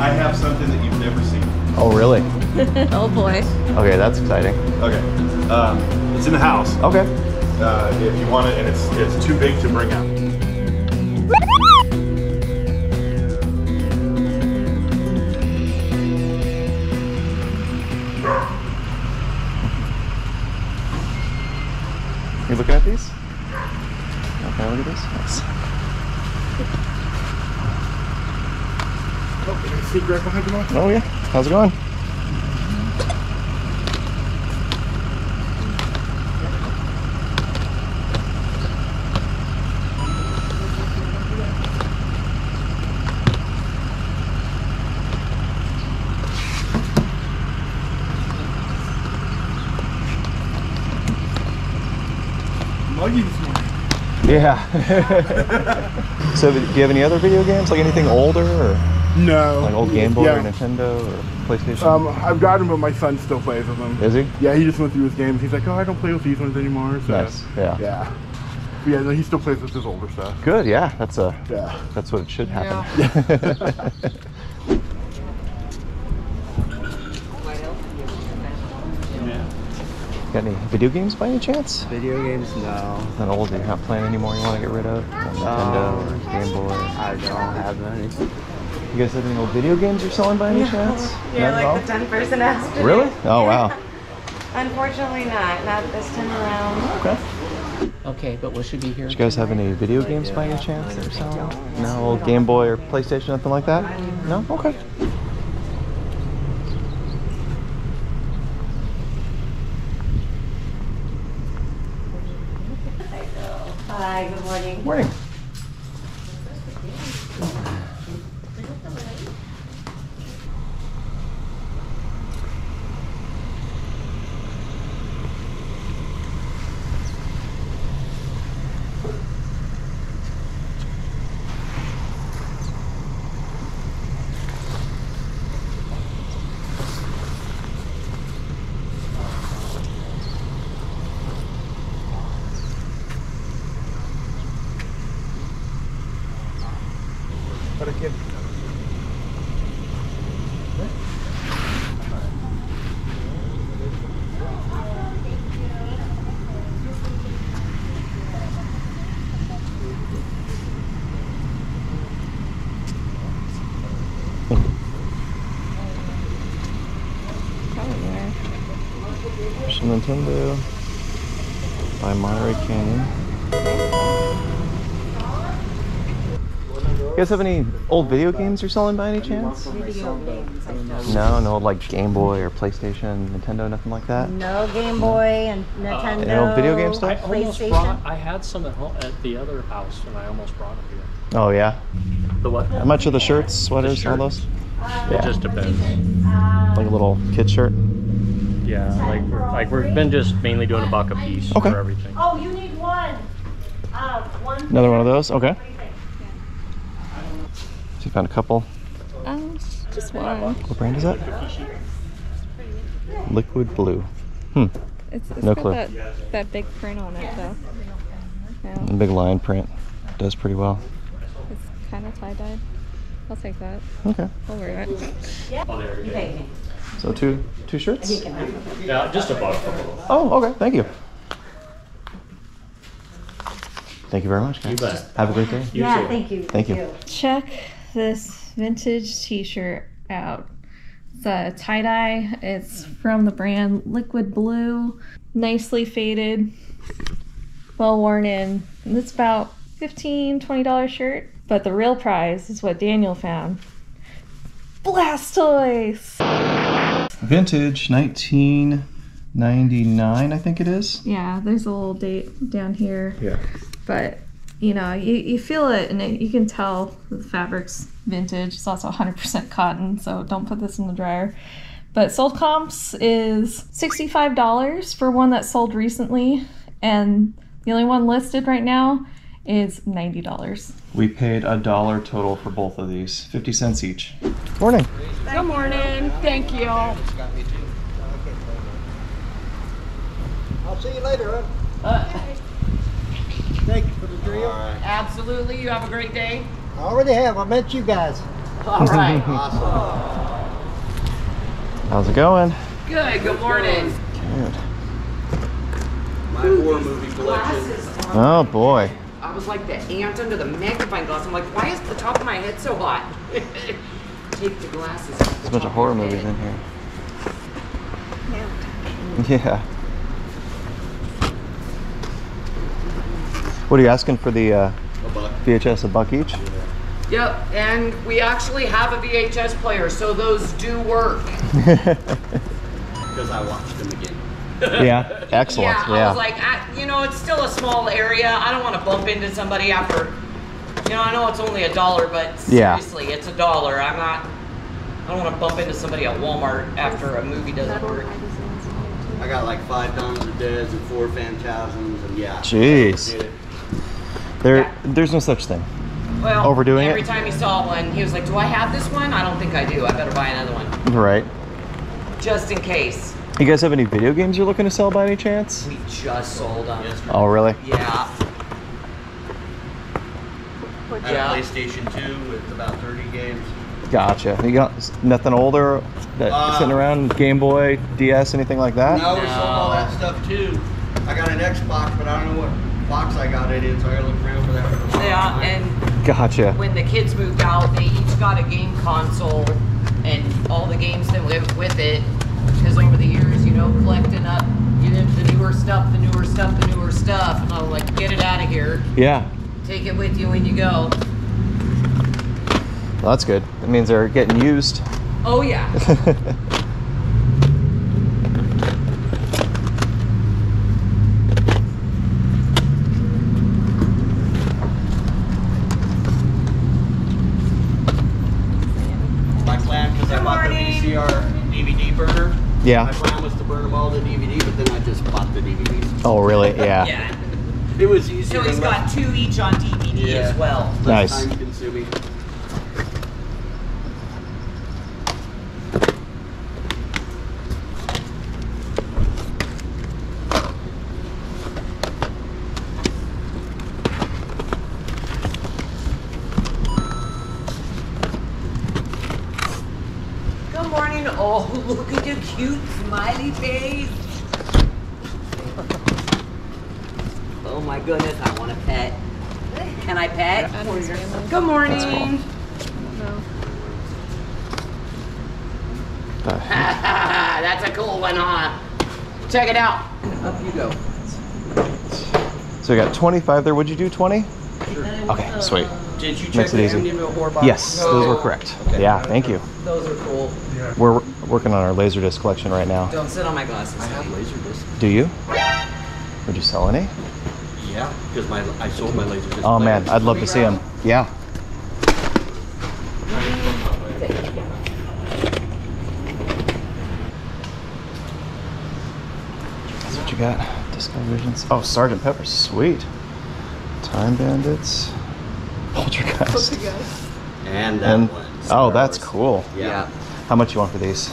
I have something that you've never seen. Oh, really? Oh, boy. Okay, that's exciting. Okay. It's in the house. Okay. If you want it, and it's too big to bring out. You looking at these? Okay, look at this. Nice. Oh, you can sneak right behind you, Mark. Oh, yeah. How's it going? Yeah. So do you have any other video games? Like anything older? Or no. Like old Game Boy or Nintendo or PlayStation? I've got them, but my son still plays with them. Is he? Yeah, he just went through his games. He's like, oh, I don't play with these ones anymore. So, nice, yeah. Yeah. But yeah, no, he still plays with his older stuff. Good, yeah. That's a, yeah. That's what it should happen. Yeah. Got any video games by any chance? Video games, no. Not old, you're not playing anymore, you want to get rid of? Nintendo or Game Boy? I don't have any. You guys have any old video games you're selling by any chance? You're not like the 10th person asked. Really? Oh, wow. Unfortunately not. Not this time around. Okay. Okay, but we should be here. Do you guys have any video games by any chance that you're selling? No old Game Boy or PlayStation, nothing like that? No? Okay. Hi, good morning. Morning. Nintendo by Monterey Canyon. You guys have any old video games you're selling by any chance? No, no old like Game Boy or PlayStation, Nintendo, nothing like that? No Game Boy and Nintendo. Any old video game stuff? I had some at home at the other house and I almost brought it here. Oh yeah? The what? How much are the shirts, sweaters, all those? Yeah. It just depends. Like a little kid shirt? Yeah, like we've been just mainly doing a buck a piece for everything. Oh, you need one. Another one of those? Okay. So you found a couple? Just one. What brand is that? Liquid Blue. Hmm. It's no clue. That big print on it, though. No. The big lion print. Does pretty well. It's kind of tie-dyed. I'll take that. Okay. I'll wear it. Yeah. Okay. So two shirts? Yeah, just a box. Oh, okay. Thank you. Thank you very much, guys. You bet. Have a great day. Yeah, thank you. Thank you. Check this vintage t-shirt out. It's a tie-dye. It's from the brand Liquid Blue. Nicely faded. Well worn in. And it's about $15, $20 shirt. But the real prize is what Daniel found. Blastoise! Vintage 1999, I think it is. Yeah, there's a little date down here. Yeah. But, you know, you feel it and you can tell the fabric's vintage. It's also 100% cotton, so don't put this in the dryer. But sold comps is $65 for one that sold recently, and the only one listed right now is $90. We paid $1 total for both of these, 50 cents each. Morning. Good morning. Thank you. I'll see you later. Thank you for the drill. Absolutely. You have a great day. I already have. I met you guys. All right, awesome. How's it going? Good, good morning. Good. My horror movie collection. Oh boy. I was like the ant under the magnifying glass. I'm like, why is the top of my head so hot? Take the glasses off. There's a bunch of horror movies in here. Yeah. What are you asking for the VHS? $1 each? Yep, and we actually have a VHS player, so those do work. Because I watched them again. Yeah, excellent. Yeah, yeah. I was like, you know, it's still a small area. I don't want to bump into somebody after, you know, I know it's only $1, but seriously, it's $1. I'm not, I don't want to bump into somebody at Walmart after a movie doesn't work. I got like 5 Dons of Deads and 4 Phantasms, and yeah. Jeez. There's no such thing. Well, overdoing every time he saw one, he was like, do I have this one? I don't think I do. I better buy another one. Right. Just in case. You guys have any video games you're looking to sell by any chance? We just sold them yesterday. Oh, really? Yeah. I have a PlayStation 2 with about 30 games. Gotcha. You got nothing older that sitting around? Game Boy, DS, anything like that? No, we sold all that stuff too. I got an Xbox, but I don't know what box I got it in, so I gotta look around for that for the and gotcha. When the kids moved out, they each got a game console and all the games that went with it. Because over the years, you know, collecting up the newer stuff, the newer stuff, the newer stuff. And I was like, get it out of here. Yeah. Take it with you when you go. Well, that's good. That means they're getting used. Oh, yeah. My plan, because I bought the VCR DVD burner. Yeah. My plan was to burn them all to DVD, but then I just bought the DVDs. Oh, really? Yeah. Yeah. It was easy. So he's got 2 each on DVD as well. Nice. Less time consuming. Oh, look at your cute smiley face. Oh my goodness, I want a pet. Can I pet? Yeah. Good morning. That's cool. No. That's a cool one, huh? Check it out. Up you go. So we got 25 there. Would you do 20? Sure. Okay, sweet. Did you check the whore box? Yes, those were correct. Okay. Yeah, thank you. Those are cool. Yeah. We're working on our laser disc collection right now. Don't sit on my glasses. I have laser discs. Do you? Would you sell any? Yeah, because I sold my laser disc. Oh man, I'd love to see them. Yeah. That's what you got. Disco Visions. Oh, Sergeant Pepper's. Sweet. Time Bandits. Poltergeist. And that one. Oh, that's cool. Yeah. How much you want for these?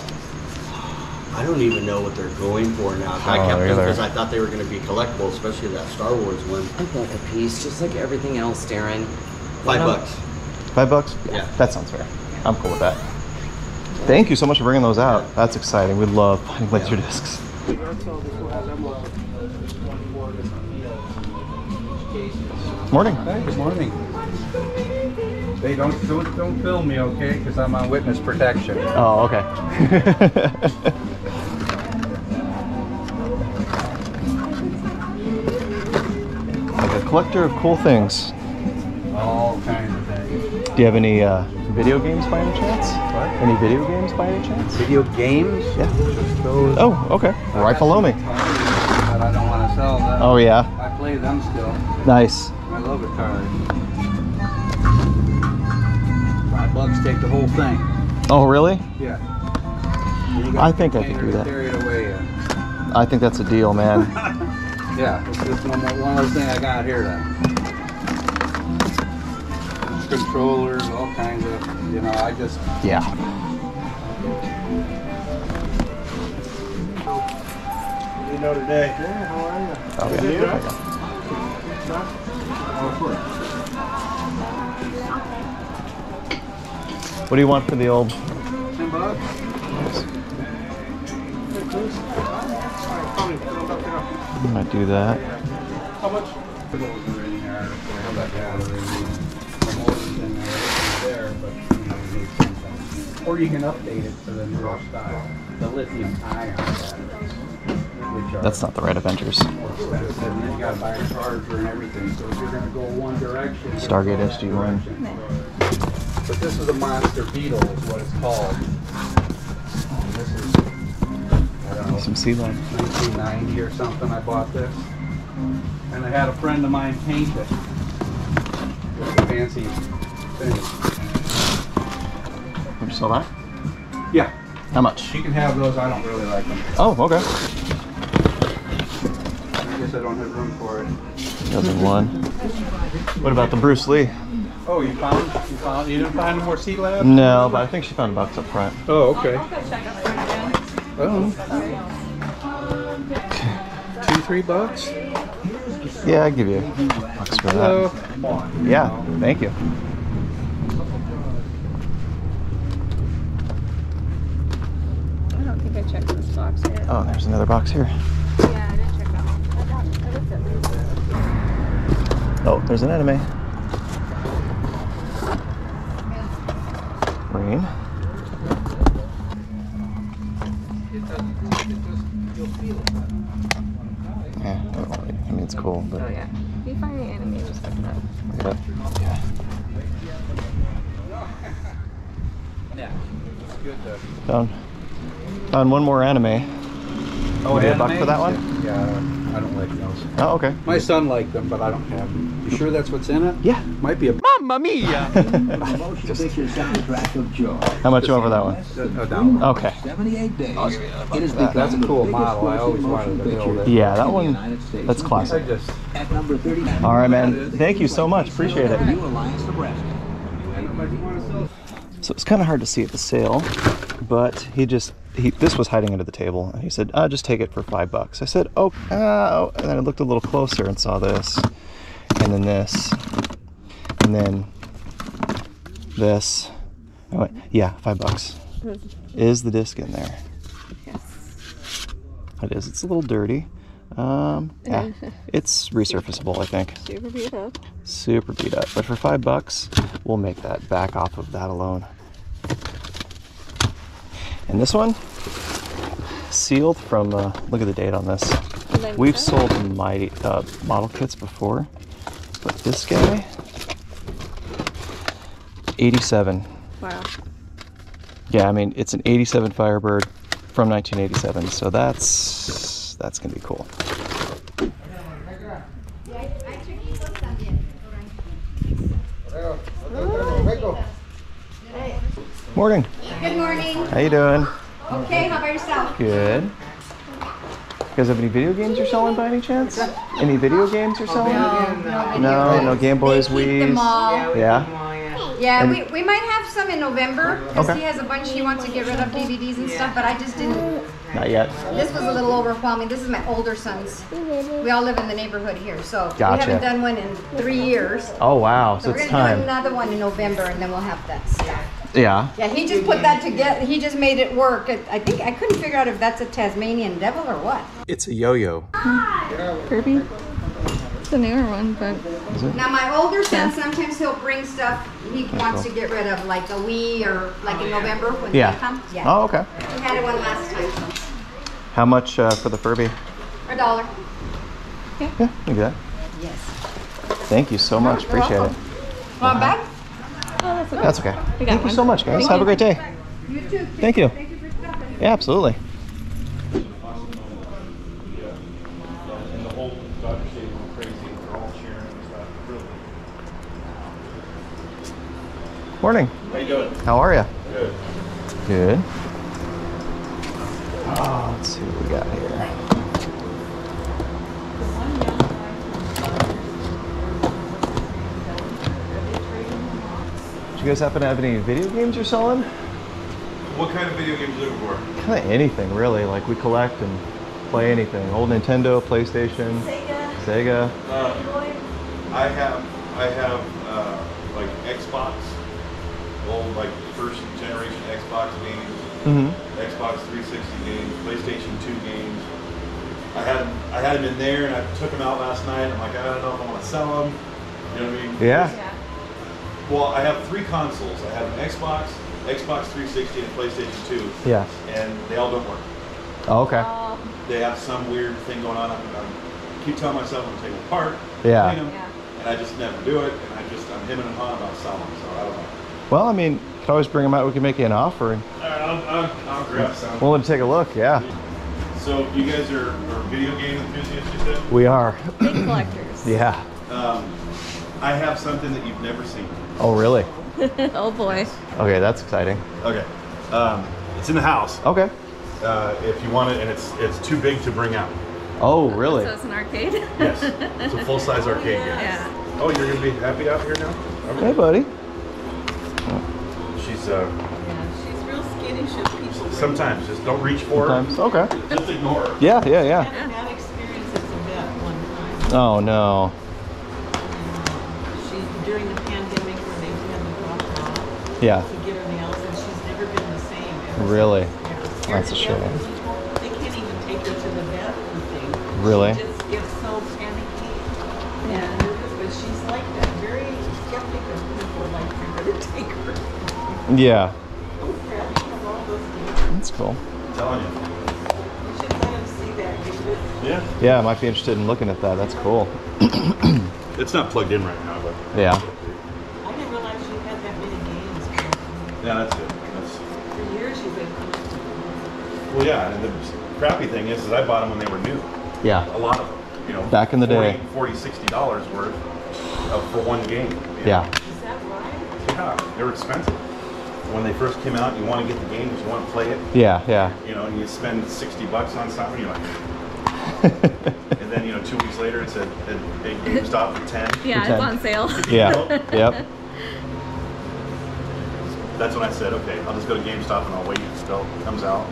I don't even know what they're going for now. I kept them because I thought they were going to be collectible, especially that Star Wars one. I'd like a piece, just like everything else, Darren. $5. $5? Yeah. That sounds fair. Yeah. I'm cool with that. Yeah. Thank you so much for bringing those out. Yeah. That's exciting. We love finding laser discs. Morning. Hey, good morning. Hey, don't film me, okay? Because I'm on witness protection. Oh, okay. Like a collector of cool things. All kinds of things. Do you have any video games by any chance? What? Any video games by any chance? Video games? Yeah. Those. Oh, okay. Right below me. But I don't want to sell them. Oh, yeah. I play them still. Nice. I love Atari. $5, take the whole thing. Oh, really? Yeah. I think I could do that. Carry it away, yeah. I think that's a deal, man. Yeah, it's just one other thing I got here, though. Controllers, all kinds of, you know, I just... Yeah. What do you know today? Yeah, how are you? Oh, yeah. You? Oh, of course. What do you want for the old? $10. I might do that. How much? Or you can update it to the newer style. The lithium ion batteries. That's not the right Avengers. Stargate SG-1. But this is a monster beetle, is what it's called. And this is, I don't know, some sea life. 1990 or something. I bought this, and I had a friend of mine paint it with a fancy thing. Would you sell that? Yeah. How much? You can have those. I don't really like them. Oh, okay. I don't have room for it. Doesn't one. What about the Bruce Lee? Oh, you didn't find more seat lab? No, but I think she found a box up front. Oh, okay. I'll go check up front again. Oh. $2, $3? Yeah, I'll give you a box for that. Yeah, thank you. I don't think I checked this box here. Oh, there's another box here. Oh, there's an anime. Rain. Yeah, I mean, it's cool, but... Oh, yeah. If you find the anime, just look it up. Look it up. Yeah. Found one more anime. Oh, yeah. $1 for that one? Yeah. I don't like those. Oh, okay. My son liked them, but I don't have them. You sure that's what's in it? Yeah. Might be a... Mamma mia! Just... How much over that one? $1. Okay. 78 days. I'll give you that. That's a cool model. I always wanted to build it. Yeah, that one, that's classic. All right, man. Thank you so much. Appreciate it. So it's kind of hard to see at the sale, but he just... this was hiding under the table, and he said, just take it for $5. I said, oh, and then I looked a little closer and saw this, and then this. I went, yeah, $5. Is the disc in there? Yes. It is. It's a little dirty. Yeah, it's resurfaceable, I think. Super beat up. Super beat up. But for $5, we'll make that back off of that alone. And this one, sealed from, look at the date on this. Like we've sold mighty model kits before, but this guy, 87. Wow. Yeah, I mean, it's an 87 Firebird from 1987, so that's gonna be cool. Morning. Good morning. How you doing? Okay, how about yourself? Good. You guys have any video games you're selling by any chance? Any video games you're selling? No. No Game Boys, Wii's? Yeah. Yeah, and we might have some in November, because he has a bunch he wants to get rid of, DVDs and stuff, but I just didn't. Not yet. This was a little overwhelming. This is my older son's. We all live in the neighborhood here, so we haven't done one in 3 years. Oh, wow. So it's time. We're going to do another one in November, and then we'll have that stuff. Yeah. Yeah, he just put that together. He just made it work. I think I couldn't figure out if that's a Tasmanian devil or what. It's a yo-yo. Kirby. It's a newer one, but now my older son sometimes he'll bring stuff he wants to get rid of, like a Wii or like in November when they come. Yeah. Oh, okay. He had it one last time. How much for the Furby? $1. Okay. Yeah, look at that. Yes. Thank you so much. Appreciate it. Want back? Oh, that's okay. Thank you so much, guys. Have a great day. You too. Thank you. Thank you for stopping. Yeah, absolutely. Morning. How you doing? How are you? Good. Good. Oh, let's see what we got here. You guys happen to have any video games you're selling? What kind of video games are you looking for? Kind of anything, really. Like, we collect and play anything. Old Nintendo, PlayStation, Sega. I have like Xbox, old like first generation Xbox games, Xbox 360 games, PlayStation 2 games. I had them in there, and I took them out last night. I'm like, I don't know if I want to sell them. You know what I mean? Yeah. Well, I have three consoles. I have an Xbox, Xbox 360, and PlayStation 2. Yeah. And they all don't work. Oh, okay. They have some weird thing going on. I keep telling myself I'm taking them apart. Yeah. Clean them, and I just never do it. And I'm hemming and hawing about selling them. So I don't know. Well, I mean, you can always bring them out. We can make you an offering. All right, I'll grab some. Well, let's take a look. Yeah. So you guys are video game enthusiasts, you said? We are. Big collectors. Yeah. I have something that you've never seen. Oh, really? Oh, boy. Okay, that's exciting. Okay. It's in the house. Okay. If you want it, and it's too big to bring out. Oh, really? So it's an arcade? Yes. It's a full-size arcade game. Yeah. Oh, you're going to be happy out here now? Okay. Hey, buddy. She's, yeah, she's real skinny. She'll people. Sometimes. Just don't reach for her. Okay. Just ignore her. Yeah, yeah, yeah. I had a bad experience as a vet one time. Oh, no. During the pandemic when they were in the lockdown, to get her nails, and she's never been the same ever. Really? Yeah. That's a shame. They can't even take her to the bathroom thing. Really? She just gets so panicky and nervous, but she's like that, very skeptic of people like her to take her. Yeah. That's cool. I'm telling you. You should let them see that. You should. Yeah. Yeah, I might be interested in looking at that. That's cool. It's not plugged in right now. Yeah. I didn't realize she had that many games. Yeah, that's good. That's... For years you've been. Well, yeah, and the crappy thing is I bought them when they were new. Yeah. A lot of them, you know. Back in the day. $40, $60 worth for one game. Yeah. Is that right? Yeah, they were expensive. When they first came out, you want to get the games, you want to play it. Yeah, yeah. You know, and you spend $60 on something, you're like... And then, you know, 2 weeks later, it's at GameStop for 10. Yeah, it's on sale. Yeah, yep. That's when I said, okay, I'll just go to GameStop and I'll wait until it comes out.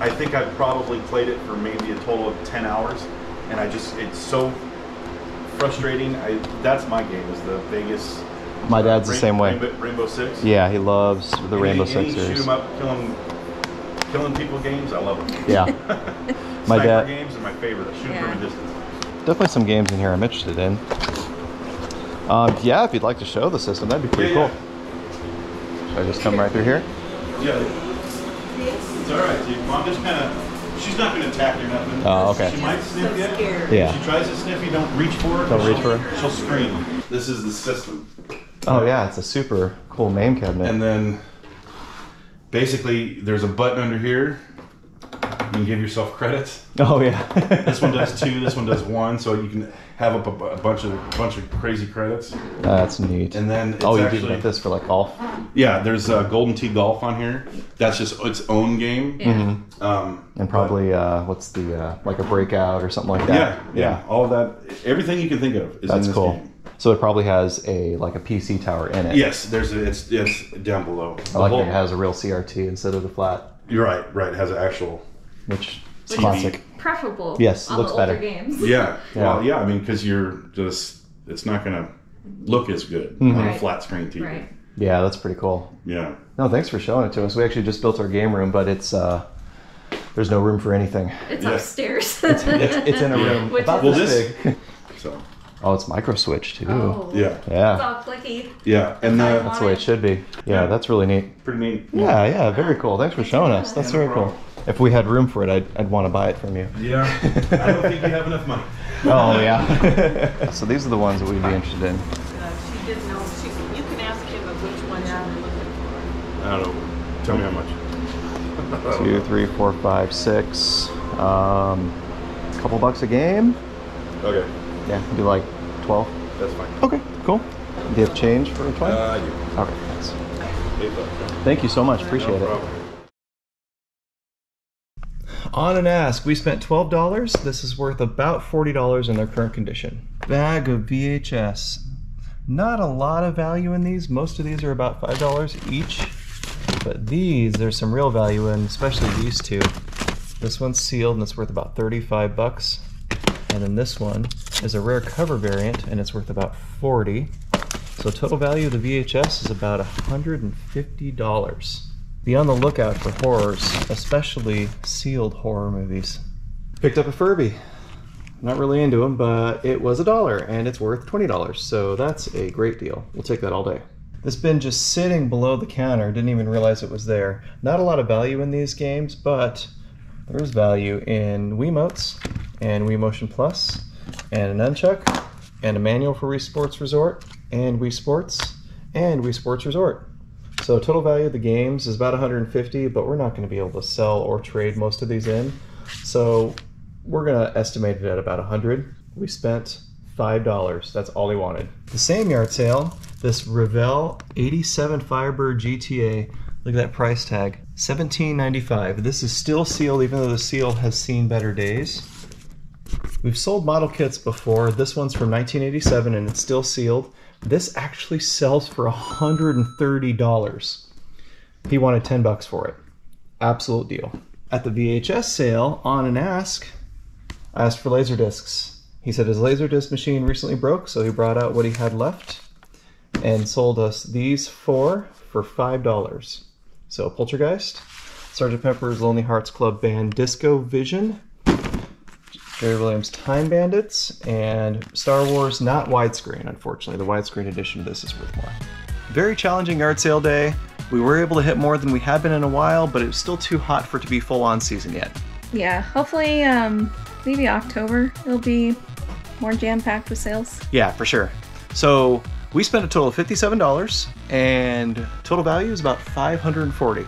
I think I've probably played it for maybe a total of 10 hours, and I just, it's so frustrating. That's my game, is the Vegas. My dad's the same way. Rainbow Six. Yeah, he loves the Rainbow Six series. Shoot 'em up, killing people games, I love them. Yeah. My dad games are my favorite. I shoot from a distance. Definitely some games in here I'm interested in. Yeah, if you'd like to show the system, that'd be pretty cool. Should I just come right through here? Yeah. It's all right, dude. Mom just kind of, she's not going to attack you or nothing. Oh, okay. She might sniff you. Yeah. If she tries to sniff you, don't reach for her. Don't reach for her. She'll scream. This is the system. Oh, yeah. It's a super cool MAME cabinet. And then basically there's a button under here. You can give yourself credits. Oh yeah. This one does 2. This one does 1. So you can have up a bunch of crazy credits. That's neat. And then it's you can get this for like golf. Yeah, there's Golden Tee Golf on here. That's just its own game. Yeah. Mm-hmm. And probably what's the like a breakout or something like that. Yeah, yeah. All of that, everything you can think of is in this game. So it probably has like a PC tower in it. Yes, there's it's down below. I like that it has a real CRT instead of the flat. You're right. Right, it has an actual. Which is classic. Preferable. Yes, looks better. Games. Yeah. Well, yeah, I mean, because it's not going to look as good on a flat screen TV. Right. Yeah, that's pretty cool. Yeah. No, thanks for showing it to us. We actually just built our game room, but it's, there's no room for anything. It's upstairs. It's in a room. About this big. So. Oh, it's Micro Switch too. Oh. Yeah. Yeah. It's all clicky. Yeah. And that's the way it should be. Yeah, that's really neat. Pretty neat. Yeah, yeah, very cool. Thanks for showing us. That's very cool. If we had room for it, I'd want to buy it from you. Yeah, I don't think you have enough money. Oh, yeah. So these are the ones that we'd be interested in. She didn't know. You can ask him which one you're looking for. I don't know. Tell me how much. 2, 3, 4, 5, 6. A couple bucks a game. Okay. Yeah, do like 12. That's fine. Okay, cool. Do you have change for a 20? I do. Okay, thanks. $8. Thank you so much. Appreciate it. On an ask, we spent $12. This is worth about $40 in their current condition. Bag of VHS. Not a lot of value in these. Most of these are about $5 each. But these, there's some real value in, especially these two. This one's sealed and it's worth about 35 bucks. And then this one is a rare cover variant and it's worth about 40. So total value of the VHS is about $150. Be on the lookout for horrors, especially sealed horror movies. Picked up a Furby. Not really into them, but it was $1 and it's worth $20, so that's a great deal. We'll take that all day. This bin just sitting below the counter, didn't even realize it was there. Not a lot of value in these games, but there's value in Wiimotes and Wii Motion Plus and a Nunchuck and a manual for Wii Sports Resort and Wii Sports Resort. So total value of the games is about 150, but we're not going to be able to sell or trade most of these in. So we're going to estimate it at about 100. We spent $5. That's all he wanted. The same yard sale, this Revell 87 Firebird GTA. Look at that price tag, $17.95. This is still sealed, even though the seal has seen better days. We've sold model kits before. This one's from 1987 and it's still sealed. This actually sells for $130. He wanted 10 bucks for it. Absolute deal. At the VHS sale, on an ask, I asked for laser discs. He said his laser disc machine recently broke, so he brought out what he had left and sold us these four for $5. So Poltergeist, Sergeant Pepper's Lonely Hearts Club Band, Disco Vision, Jerry Williams' Time Bandits, and Star Wars, not widescreen, unfortunately. The widescreen edition of this is worth more. Very challenging yard sale day. We were able to hit more than we had been in a while, but it was still too hot for it to be full-on season yet. Yeah, hopefully maybe October it'll be more jam-packed with sales. Yeah, for sure. So we spent a total of $57, and total value is about $540.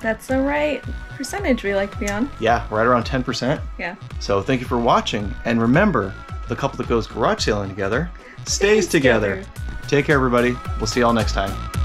That's the right percentage we like to be on. Yeah, right around 10%. Yeah. So thank you for watching, and remember, the couple that goes garage sailing together stays together. Take care, everybody. We'll see y'all next time.